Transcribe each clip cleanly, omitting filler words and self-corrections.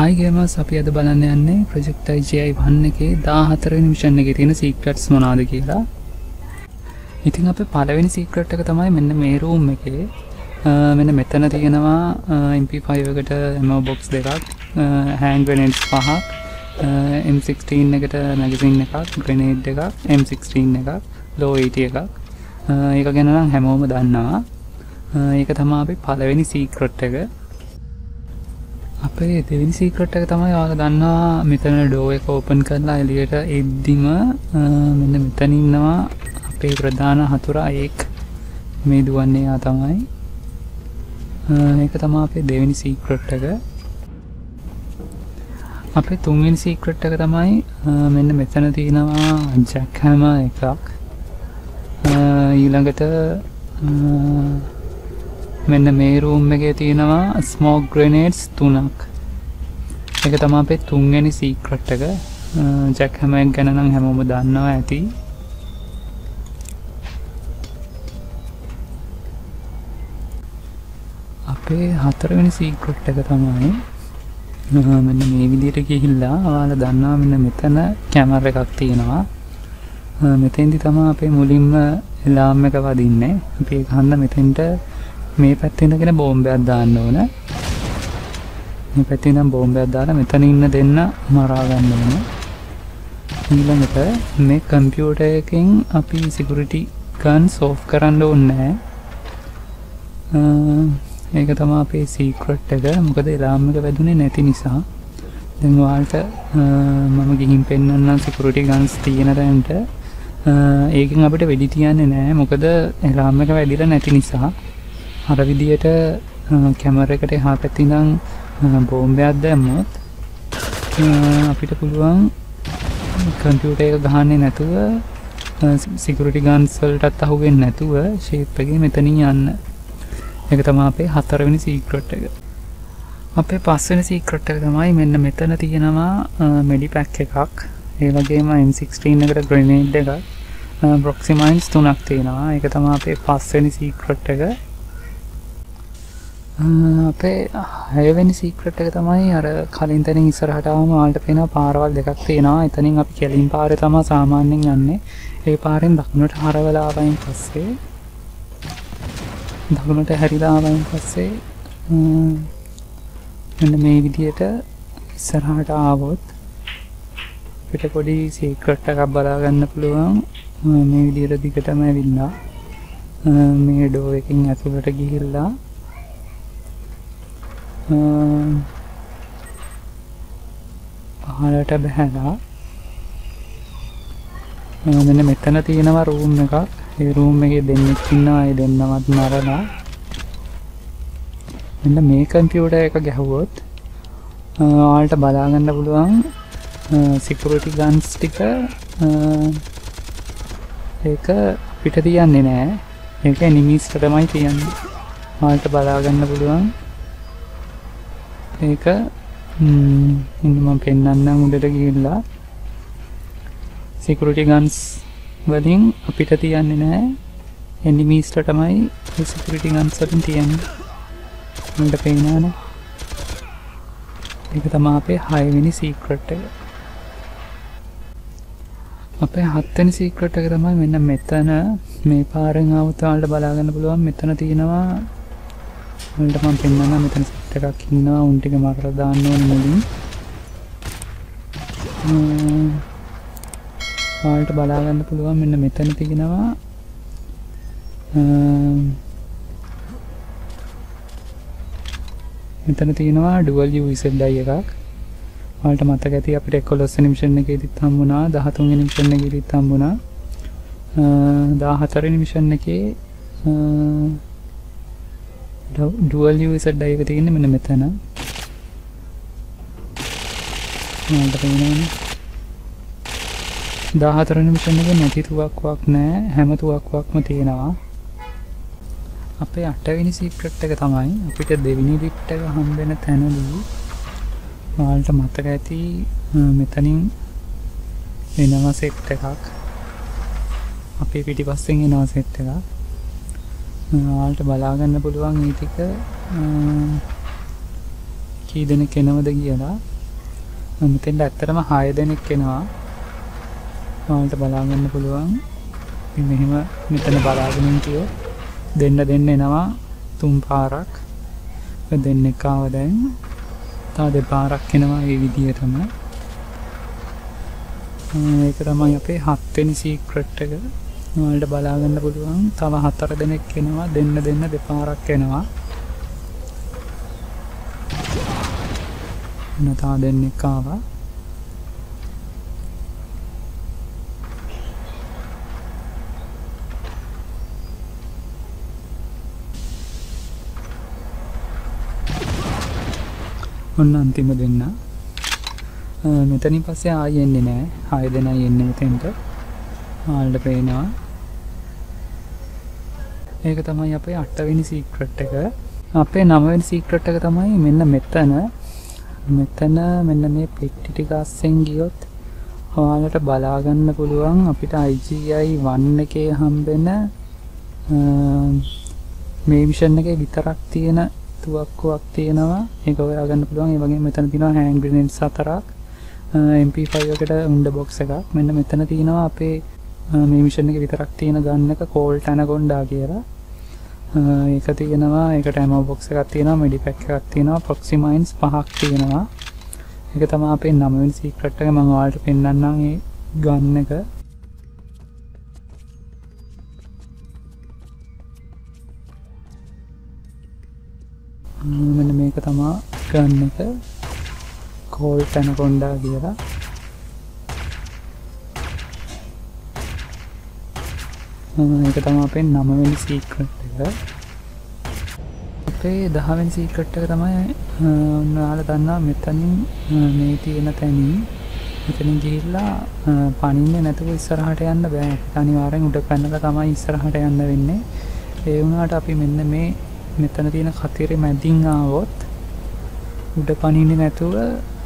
High gamers अभी बल्ले project जे बन के दातर निम्षण सीक्रेट्स मनाद इतना पलवन सीक्रेट मेन मे रूम के मेन मेतन दिगनवा MP5 ammo box hand grenades पहा M16 मैगजीन ग्रेनेड M16 लो 80 हेमो दावा ඒක තමයි අපි පළවෙනි සීක්‍රට් එක. අපේ දෙවෙනි සීක්‍රට් එක තමයි ඔයාලා දන්නවා මෙතන ඩෝ එක ඕපන් කරලා එළියට එද්දිම මෙන්න මෙතන ඉන්නවා අපේ ප්‍රධාන හතුරා ඒක මේ දුවන්නේ යා තමයි. ඒක තමයි අපේ දෙවෙනි සීක්‍රට් එක. අපේ තුන්වෙනි සීක්‍රට් එක තමයි මෙන්න මෙතන තියෙනවා ජැක් හැමර් එකක්. ඊළඟට මෙන්න මේ රූම් එකේ තියෙනවා ස්මෝක් ග්‍රෙනේඩ්ස් 3ක්. ඒක තමයි අපේ තුන්වෙනි සීක්‍රට් එක. ජැක් හැමර් ගැන නම් හැමෝම දන්නවා ඇති. අපේ හතරවෙනි සීක්‍රට් එක තමයි මෙන්න මේ විදිහට ගිහිල්ලා ඔයාලා දන්නවා මෙන්න මෙතන කැමරා එකක් තියෙනවා. මෙතෙන්දි තමයි අපේ මුලින්ම එලාම් එක වදින්නේ. අපි ඒක හන්ද මෙතෙන්ට මේ පැත්තේ ඉඳගෙන බෝම්බයක් දාන්න ඕන. මේ පැත්තේ නම් බෝම්බයක් දාලා මෙතන ඉන්න දෙන්න මරා ගන්න ඕන. ඊළඟට මේ කම්පියුටර් එකෙන් අපි සිකියුරිටි ගන්ස් ඕෆ් කරන්න ඕනේ. මේක තමයි අපේ සීක්‍රට් එක. මොකද එලාම් එක වැදුනේ නැති නිසා. දැන් ඔයාලට මම ගිහින් පෙන්නන්නම් සිකියුරිටි ගන්ස් තියෙන තැනට. ඒකෙන් අපිට වෙඩි තියන්නේ නැහැ. මොකද එලාම් එක වැදිලා නැති නිසා. අර විදියට කැමරා එකට එහා පැත්තේ ඉඳන් බෝම්බයක් දැම්මොත් අපිට පුළුවන් කම්පියුටර් එක ගහන්නේ නැතුව සිකියුරිටි ගන්ස් වලටත් අහු වෙන්නේ නැතුව ෂේප් එකේ මෙතනින් යන්න. ඒක තමයි අපේ හතරවෙනි සීක්‍රට් එක. අපේ පස්වෙනි සීක්‍රට් එක තමයි මෙන්න මෙතන තියෙනවා මෙඩි පැක් එකක්. ඒ වගේම M16 එකට ග්‍රෙනේඩ් එකක්, ප්‍රොක්සිමයින්ස් 3ක් තියෙනවා. ඒක තමයි අපේ පස්වෙනි සීක්‍රට් එක. අපේ හයවෙනි සීක්‍රට් එක තමයි අර කලින් තැනින් ඉස්සරහට ආවම ඔයාලට පේන පාරවල් දෙකක් තියෙනවා. එතනින් අපි කෙලින් පාරේ තමයි සාමාන්‍යයෙන් යන්නේ. ඒ පාරෙන් දකුණට හරවලා ආවයින් පස්සේ දකුණට හැරිලා ආවයින් පස්සේ මෙන්න මේ විදියට ඉස්සරහට ආවොත් පිට පොඩි සීක්‍රට් එකක් බලා ගන්න පුළුවන්. මේ විදියට දිගටම ඇවිල්ලා මේ ඩෝ එකෙන් ඇතුළට ගිහිල්ලා පහලට බහැලා මෙන්න මෙතන තියෙනවා රූම් එකක්. ඒ රූම් එකේ දෙන්නෙක් ඉන්නවා. ඒ දෙන්නවත් මරලා මෙන්න මේ කම්පියුටර් එක ගැහුවොත් ඔයාලට බලා ගන්න පුළුවන් සිකියුරිටි ගන්ස් ටික ඒක පිට තියන්නේ නැහැ. ඒක එනිමීස්ට තමයි තියන්නේ. ඔයාලට බලා ගන්න පුළුවන්. ඒක මම පෙන්නන්නම් උඩට ගිහිල්ලා සිකියුරිටි ගන්ස් වලින් අපිට තියන්නේ නැහැ. එනිමීස්ට තමයි මේ සිකියුරිටි ගන්ස් වලින් තියන්නේ. මන්ට පේනවනේ. ඒක තමයි අපේ 6 වෙනි සීක්‍රට් එක. අපේ 7 වෙනි සීක්‍රට් එක තමයි මෙන්න මෙතන මේ පාරෙන් ආවොත් ඔයාලට බලා ගන්න පුළුවන් මෙතන තියෙනවා උන්ට මම පෙන්නනවා මෙතන සෙට් එකක් ඉන්නවා. උන් ටික මරලා දාන්න ඕනේ මුලින්. ඔයාලට බලා ගන්න පුළුවන් මෙන්න මෙතන තියෙනවා ඩුවල් USD එකක්. ඔයාලට මතක ඇති අපිට 11 වෙනි මිෂන් එකේදීත් හම්බුණා, 13 වෙනි මිෂන් එකේදීත් හම්බුණා, 14 වෙනි මිෂන් එකේ ඩුවල් USD එක තියෙන්නේ මෙන්න මෙතන. මම බලන්නේ 14 වෙනි මිෂන් එකේ නැති තුවක්කුවක් නැහැ. හැම තුවක්කුවක්ම තියෙනවා. අපේ 8 වෙනි සීක්‍රට් එක තමයි අපිට දෙවෙනි ලිෆ්ට් එක හම් වෙන තැනදී ඔයාලට මතක ඇති මෙතනින් එනවා සෙට් එකක්. අපේ පිටිපස්සෙන් එනවා සෙට් එකක්. ඔයාලට බලා ගන්න පුළුවන් මේ ටික කී දෙනෙක් එනවද කියලා. මෙතෙන්ට ඇත්තටම 6 දෙනෙක් එනවා. ඔයාලට බලාගන්න පුළුවන්. ඉතින් මෙහෙම මෙතන බලාගෙන ඉතියෝ දෙන්න එනවා තුන් පාරක්. ඔය දෙන්නෙක් ආව දැන්. තව දෙපාරක් එනවා මේ විදියටම. ඒක තමයි අපේ 7 වෙනි සීක්‍රට් එක. ඔයාලට බලාගන්න පුළුවන්. තව 4 දෙනෙක් එනවා දෙන්න දෙපාරක් එනවා. नता देने का वा उन्ना अंतिम दिन ना मितनी पासे आये नहीं ना आये दिन आये नहीं थे इंटर आल डे ना एक तमा यहाँ पे 8वीं सीक्रेट टेकर आपे 9वीं सीक्रेट टेकर तमा ये मिन्ना मित्ता ना මෙතන මෙන්න මේ පෙට්ටි ටික අස්සෙන් ගියොත් ඔයාලට බලා ගන්න පුළුවන් අපිට IGI-1 එකේ හම්බෙන මේ මිෂන් එකේ විතරක් තියෙන තුවක්කුවක් තියෙනවා. ඒක හොයා ගන්න පුළුවන්. ඒ වගේම මෙතන තියෙනවා හෑන්ඩ් ග්‍රෙනේඩ්ස් 4ක් MP5 එකට උණ්ඩ බොක්ස් එකක්. මෙන්න මෙතන තියෙනවා අපේ මේ මිෂන් එකේ විතරක් තියෙන ගන්න එක Colt Anaconda කියලා. ඒක තියෙනවා. ඒකට ammo box එකක් තියෙනවා, medi pack එකක් තියෙනවා, proxy mines පහක් තියෙනවා. ඒක තමයි අපේ 9 වෙනි secret එක. මම ඔයාලට පෙන්නන්නම් මේ ගන් එක. මෙන්න මේක තමයි ගන් එක. Colt Anaconda කියලා. ඒක තමයි අපේ 9 වෙනි secret එක. අපේ 10 වෙනි secret එක තමයි ඔයාලා දන්නා මෙතනින් මේ තියෙන තැනින් මෙතනින් ගිහිල්ලා පණින්නේ නැතුව ඉස්සරහට යන්න බෑ. අනිවාර්යෙන් උඩ පැනලා තමයි ඉස්සරහට යන්න වෙන්නේ. ඒ වුණාට අපි මෙන්න මේ මෙතන තියෙන කතරේ මැදින් ආවොත් උඩ පණින්නේ නැතුව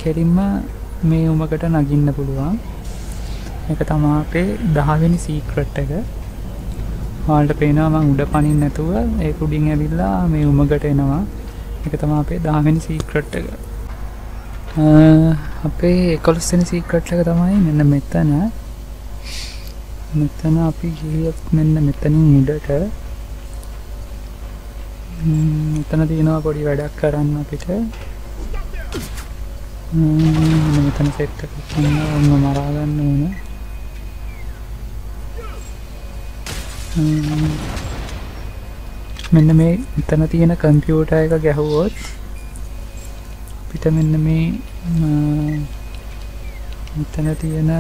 කෙලින්ම මේ උමකට නගින්න පුළුවන්. ඒක තමයි අපේ 10 වෙනි secret එක. वाल पेना मैं उड़ पानी नैतुला मे उमगटेना तमा पे दाहन सीक्रेट अपे कल सीक्रेट तमाइ निन्न मेतन मेतन अभी निन्न मेतनी उड़ट मेतन तीन पड़ी वेडर पीठ मेतन से मरा මෙන්න මේ මෙතන තියෙන කම්පියුටර් එක ගැහුවොත් අපිට මෙන්න මේ මෙතන තියෙන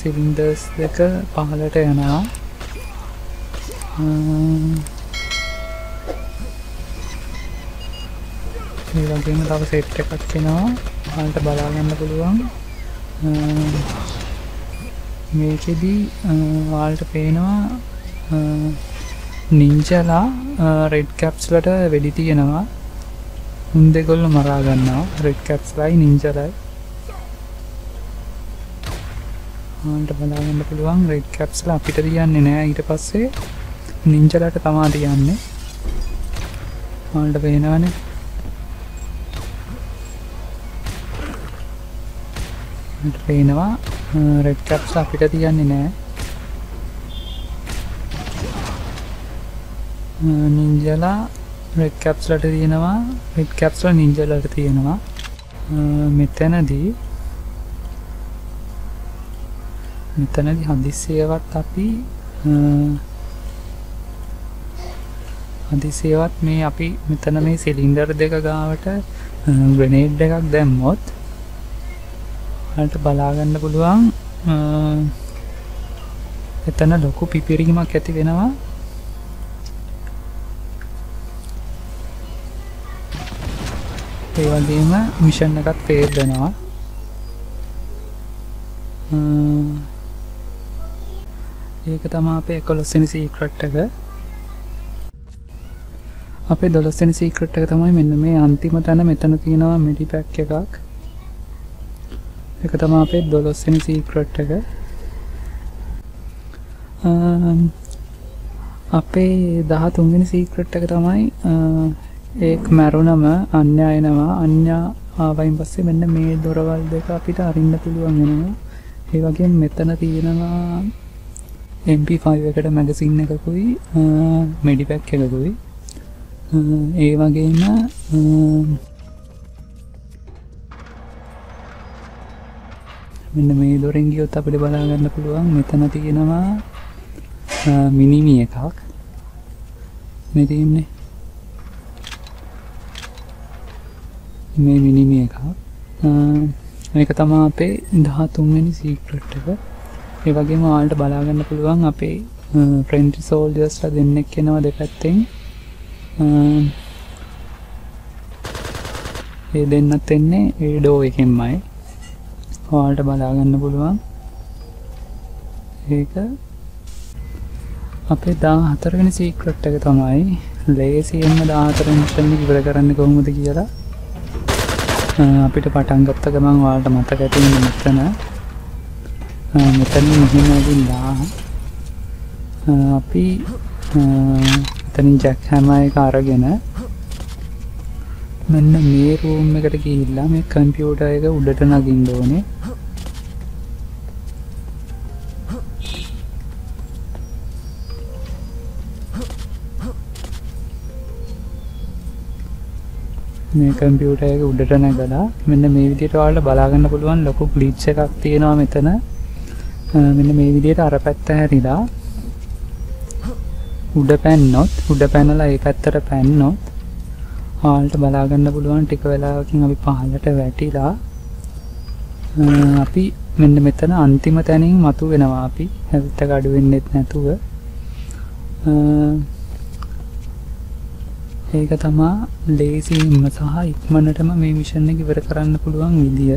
සිලින්ඩර්ස් දෙක පහලට යනවා. මේ වගේම තව සෙට් එකක් වෙනවා. ඔයාලට බලා ගන්න පුළුවන්. මේකෙදි ඔයාලට පේනවා නින්ජලා රෙඩ් කැප්ස් වලට වෙඩි තියනවා. උන් දෙකොල්ල මරා ගන්නවා. රෙඩ් කැප්ස්ලයි නින්ජලයි. ඔයාලට බලන්න පුළුවන් රෙඩ් කැප්ස්ලා අපිට තියන්නේ නෑ. ඊට පස්සේ නින්ජලට තමයි තියන්නේ. ඔයාලට පේනවනේ. ඔයාලට පේනවා रेड कैप्स අපිට තියන්නේ නැහැ. නින්ජලා රෙඩ් කැප්ස් වලට තියෙනවා. රෙඩ් කැප්ස් වල නින්ජලාට තියෙනවා. මෙතනදී හදිසියේවත් අපි හදිසියේවත් මේ අපි මෙතන මේ සිලින්ඩර් දෙක ගාවට ග්‍රෙනේඩ් එකක් දැම්මොත් ඔයාලට බලා ගන්න පුළුවන් එතන ලොකු පිපිරීමක් ඇති වෙනවා. ඒ වගේම මිෂන් එකත් ෆේල් වෙනවා. ඒක තමයි අපේ 11 වෙනි සීක්‍රට් එක. අපේ 12 වෙනි සීක්‍රට් එක තමයි මෙන්න මේ අන්තිම තැන. මෙතන තියෙනවා මෙඩි පැක් එකක්. ඒක තමයි අපේ 12 වෙනි සීක්‍රට් එක. අපේ 13 වෙනි සීක්‍රට් එක තමයි एक මැරුණම අන්‍ය එනවා අන්‍ය ආවයින් පස්සේ මෙන්න මේ දොරවල් දෙක අපිට අරින්න පුළුවන් වෙනවා. ඒ වගේම මෙතන තියෙනවා MP5 එකට මැගසින් එකකුයි මෙඩිපැක් එකකුයි. ඒ වගේම මෙන්න මේ දොරෙන් ගියොත් අපිට බලා ගන්න පුළුවන් මෙතන තියෙනවා මිනිමි එකක්. මේ තියෙන්නේ මේ මිනිමි එක. මේක තමයි අපේ 13 වෙනි සීක්‍රට් එක. ඒ වගේම ඔයාලට බලා ගන්න පුළුවන් අපේ ෆ්‍රෙන්ඩ්ලි සෝල්ජර්ස්ලා දෙන්නෙක් වෙනවා දෙපැත්තෙන්. මේ දෙන්නත් එන්නේ ඒ ඩෝ එකෙන්මයි. ඔයාලට බලා ගන්න පුළුවන්. ඒක අපේ 14 වෙනි සීක්‍රට් එක තමයි. ලේසියෙන්ම 14 මිෂන් ඉවර කරන්න කොහොමද කියලා අපිට පටන් ගත්ත ගමන් ඔයාලට මතක ඇති වෙන මෙතන මෙහිමකින් අපි එතනින් ජැක් හැමර් එක අරගෙන මෙන්න මේ රූම් එකට ගිහිල්ලා මේ කම්පියුටර් එක උඩට නගින්න ඕනේ. මේ කම්පියුටර් එක උඩට නැගලා මෙන්න මේ විදිහට ඔයාලට බලා ගන්න පුළුවන් ලොකු ග්ලිච් එකක් තියෙනවා මෙතන. මෙන්න මේ විදිහට අර පැත්ත හැරිලා උඩ පැනලා ඒ පැත්තට පැන්නොත් ඔයාලට බලා ගන්න පුළුවන් ටික වෙලාවකින් අපි පහළට වැටිලා අපි මෙන්න මෙතන අන්තිම තැනින් මතු වෙනවා. අපි හැවිත් අඩු වෙන්නෙත් නැතුව ඒක තමා ලේසියෙන්ම සහ ඉක්මනටම මේ මිෂන් එක ඉවර කරන්න පුළුවන් විදිය.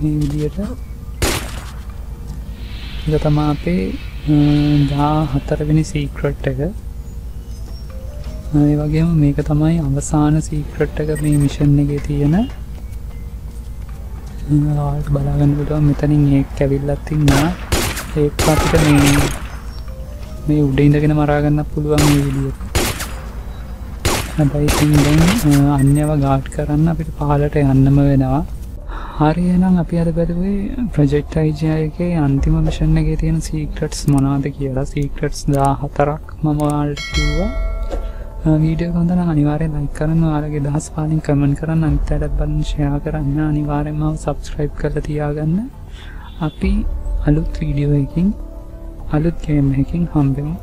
මේ විදියට ඒක තමා අපේ 14 වෙනි සීක්‍රට් එක. ඒ වගේම මේක තමයි අවසාන සීක්‍රට් එක මේ මිෂන් එකේ තියෙන. ඔයාලට බලා ගන්න පුළුවන් මෙතනින් ඒක ඇවිල්ලා තින්නා. ඒක අපිට මේ මේ උඩ ඉඳගෙන මරා ගන්න පුළුවන් මේ විදියට. හැබැයි ඉතින් අන්‍යව ගාඩ් කරන්න අපිට පහලට යන්නම වෙනවා. හරි එහෙනම් අපි අද බලුවේ ප්‍රොජෙක්ට් IGI එකේ අන්තිම මිෂන් එකේ තියෙන සීක්‍රට්ස් මොනවද කියලා. සීක්‍රට්ස් 14ක් මම ඔයාලට කිව්වා. වීඩියෝ එක හොඳ නම් අනිවාර්යෙන් ලයික් කරන්න, ඔයාලගේ අදහස් පාලින් කමෙන්ට් කරන්න, අනිත් අයටත් බලන්න ෂෙයා කරන්න, අනිවාර්යෙන්ම සබ්ස්ක්‍රයිබ් කරලා තියාගන්න. අපි අලුත් වීඩියෝ එකකින් අලුත් ගේම් එකකින් හම්බෙමු.